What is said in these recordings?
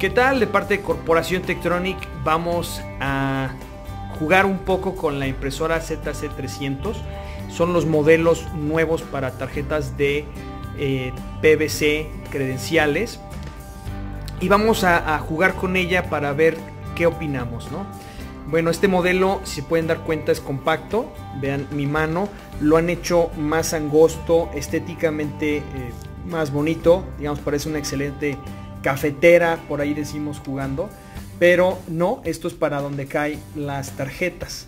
¿Qué tal? De parte de Corporación Tectronic vamos a jugar un poco con la impresora ZC300. Son los modelos nuevos para tarjetas de PVC credenciales. Y vamos a jugar con ella para ver qué opinamos, ¿no? Bueno, este modelo, si se pueden dar cuenta, es compacto. Vean mi mano. Lo han hecho más angosto, estéticamente más bonito. Digamos, parece una excelente cafetera, por ahí decimos jugando. Pero no, esto es para donde caen las tarjetas.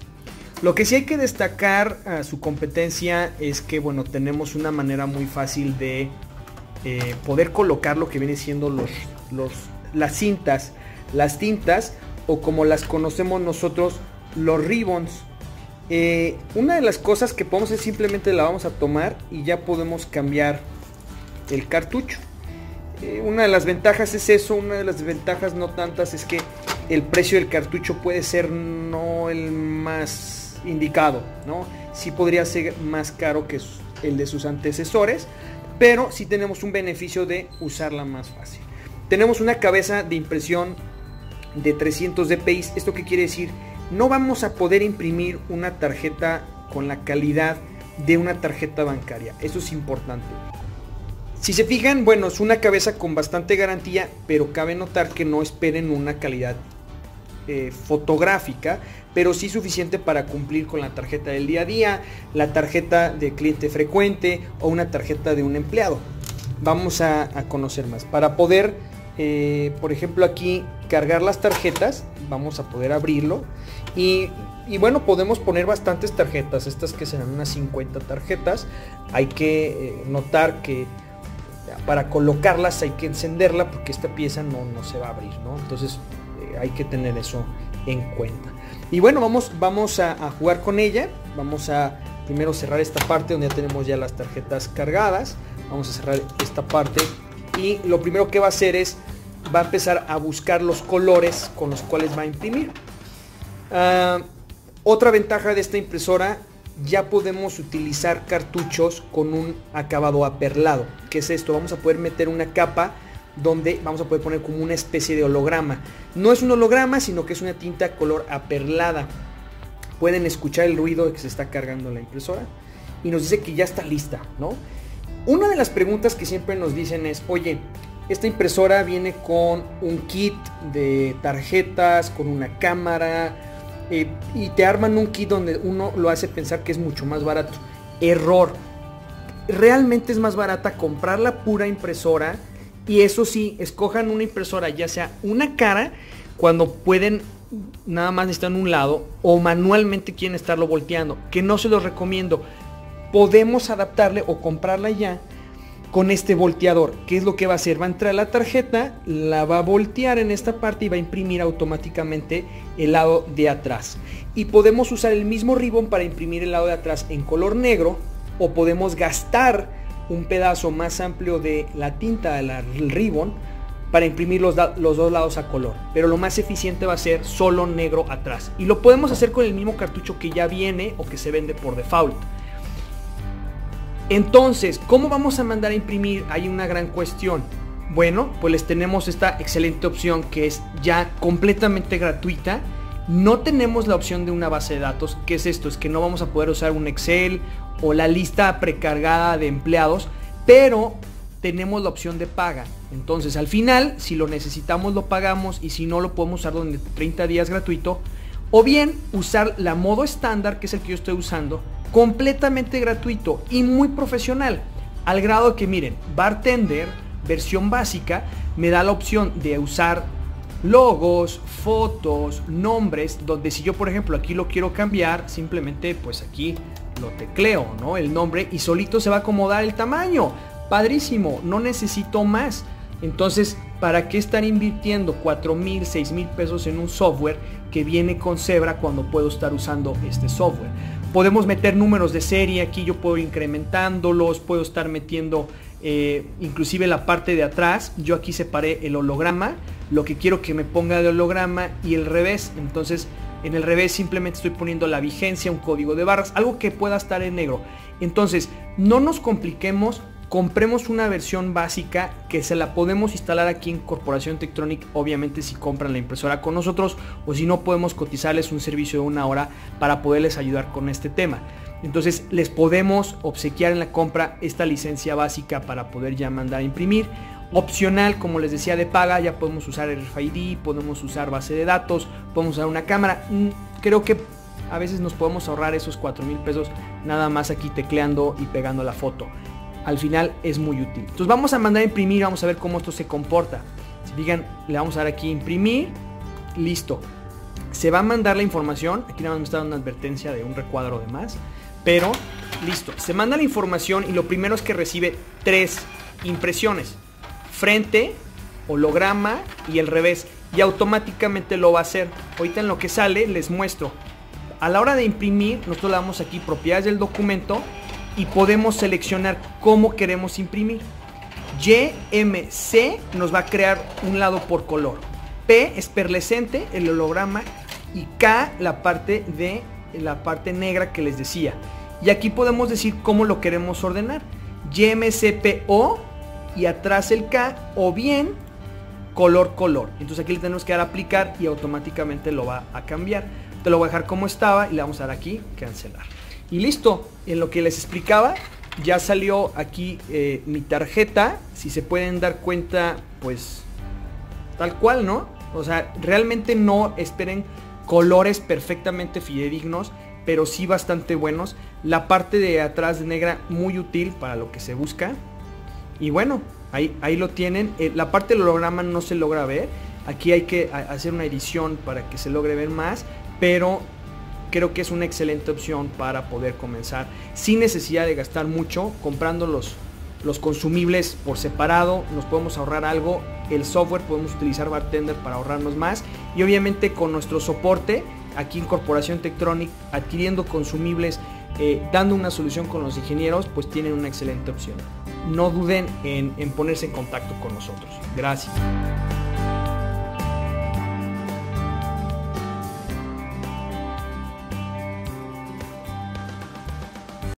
Lo que sí hay que destacar a su competencia es que, bueno, tenemos una manera muy fácil de poder colocar lo que viene siendo las tintas, o como las conocemos nosotros, los ribbons. Una de las cosas que podemos hacer, simplemente la vamos a tomar y ya podemos cambiar el cartucho. Una de las ventajas es eso. Una de las desventajas, no tantas, es que el precio del cartucho puede ser no el más indicado, ¿no? Sí podría ser más caro que el de sus antecesores, pero sí tenemos un beneficio de usarla más fácil. Tenemos una cabeza de impresión de 300 dpi. ¿Esto qué quiere decir? No vamos a poder imprimir una tarjeta con la calidad de una tarjeta bancaria. Eso es importante. Si se fijan, bueno, es una cabeza con bastante garantía, pero cabe notar que no esperen una calidad fotográfica, pero sí suficiente para cumplir con la tarjeta del día a día, la tarjeta de cliente frecuente o una tarjeta de un empleado. Vamos a conocer más. Para poder, por ejemplo, aquí cargar las tarjetas, vamos a poder abrirlo y bueno, podemos poner bastantes tarjetas, estas que serán unas 50 tarjetas. Hay que notar que para colocarlas hay que encenderla porque esta pieza no se va a abrir, ¿no? Entonces hay que tener eso en cuenta. Y bueno, vamos a jugar con ella. Vamos a primero cerrar esta parte donde ya tenemos ya las tarjetas cargadas. Vamos a cerrar esta parte y lo primero que va a hacer es, va a empezar a buscar los colores con los cuales va a imprimir. Otra ventaja de esta impresora, ya podemos utilizar cartuchos con un acabado aperlado. ¿Qué es esto? Vamos a poder meter una capa donde vamos a poder poner como una especie de holograma. No es un holograma, sino que es una tinta color aperlada. Pueden escuchar el ruido de que se está cargando la impresora y nos dice que ya está lista, ¿no? Una de las preguntas que siempre nos dicen es, oye, esta impresora viene con un kit de tarjetas, con una cámara, y te arman un kit donde uno lo hace pensar que es mucho más barato. Error. Realmente es más barata comprar la pura impresora, y eso sí, escojan una impresora, ya sea una cara, cuando pueden, nada más necesitan un lado, o manualmente quieren estarlo volteando, que no se los recomiendo. Podemos adaptarle o comprarla ya con este volteador. ¿Qué es lo que va a hacer? Va a entrar la tarjeta, la va a voltear en esta parte y va a imprimir automáticamente el lado de atrás. Y podemos usar el mismo ribbon para imprimir el lado de atrás en color negro, o podemos gastar un pedazo más amplio de la tinta del ribbon para imprimir los dos lados a color. Pero lo más eficiente va a ser solo negro atrás. Y lo podemos hacer con el mismo cartucho que ya viene o que se vende por default. Entonces, ¿cómo vamos a mandar a imprimir? Hay una gran cuestión. Bueno, pues les tenemos esta excelente opción que es ya completamente gratuita. No tenemos la opción de una base de datos. ¿Qué es esto? Es que no vamos a poder usar un Excel o la lista precargada de empleados, pero tenemos la opción de paga. Entonces, al final, si lo necesitamos, lo pagamos, y si no, lo podemos usar durante 30 días gratuito. O bien, usar la modo estándar, que es el que yo estoy usando, completamente gratuito y muy profesional, al grado que miren, Bartender versión básica me da la opción de usar logos, fotos, nombres, donde si yo por ejemplo aquí lo quiero cambiar, simplemente pues aquí lo tecleo, ¿no? El nombre, y solito se va a acomodar el tamaño. Padrísimo, no necesito más. Entonces, ¿para qué estar invirtiendo 4,000, 6,000 pesos en un software que viene con Zebra cuando puedo estar usando este software? Podemos meter números de serie, aquí yo puedo ir incrementándolos, puedo estar metiendo inclusive la parte de atrás. Yo aquí separé el holograma, lo que quiero que me ponga de holograma, y el revés. Entonces, en el revés simplemente estoy poniendo la vigencia, un código de barras, algo que pueda estar en negro. Entonces, no nos compliquemos. compremos una versión básica que se la podemos instalar aquí en Corporación Tectronic, obviamente si compran la impresora con nosotros, o si no, podemos cotizarles un servicio de una hora para poderles ayudar con este tema. Entonces les podemos obsequiar en la compra esta licencia básica para poder ya mandar a imprimir. Opcional, como les decía, de paga, ya podemos usar RFID, podemos usar base de datos, podemos usar una cámara. Creo que a veces nos podemos ahorrar esos 4,000 pesos nada más aquí tecleando y pegando la foto. Al final es muy útil. Entonces vamos a mandar a imprimir, vamos a ver cómo esto se comporta. Si fijan, le vamos a dar aquí imprimir, listo. Se va a mandar la información, aquí nada más me está dando una advertencia de un recuadro de más, pero listo. Se manda la información y lo primero es que recibe 3 impresiones. Frente, holograma y el revés. Y automáticamente lo va a hacer. Ahorita en lo que sale les muestro. A la hora de imprimir, nosotros le damos aquí propiedades del documento y podemos seleccionar cómo queremos imprimir. YMC nos va a crear un lado por color. P es perlescente, el holograma, y K la parte negra que les decía. Y aquí podemos decir cómo lo queremos ordenar. YMCPO y atrás el K, o bien color color. Entonces aquí le tenemos que dar a aplicar y automáticamente lo va a cambiar. Te lo voy a dejar como estaba y le vamos a dar aquí cancelar. Y listo, en lo que les explicaba, ya salió aquí mi tarjeta. Si se pueden dar cuenta, pues tal cual, ¿no? O sea, realmente no esperen colores perfectamente fidedignos, pero sí bastante buenos. La parte de atrás de negra, muy útil para lo que se busca. Y bueno, ahí lo tienen. La parte del holograma no se logra ver. Aquí hay que hacer una edición para que se logre ver más, pero creo que es una excelente opción para poder comenzar sin necesidad de gastar mucho. Comprando los consumibles por separado nos podemos ahorrar algo. El software podemos utilizar Bartender para ahorrarnos más. Y obviamente con nuestro soporte aquí en Corporación Tectronic, adquiriendo consumibles, dando una solución con los ingenieros, pues tienen una excelente opción. No duden en ponerse en contacto con nosotros. Gracias.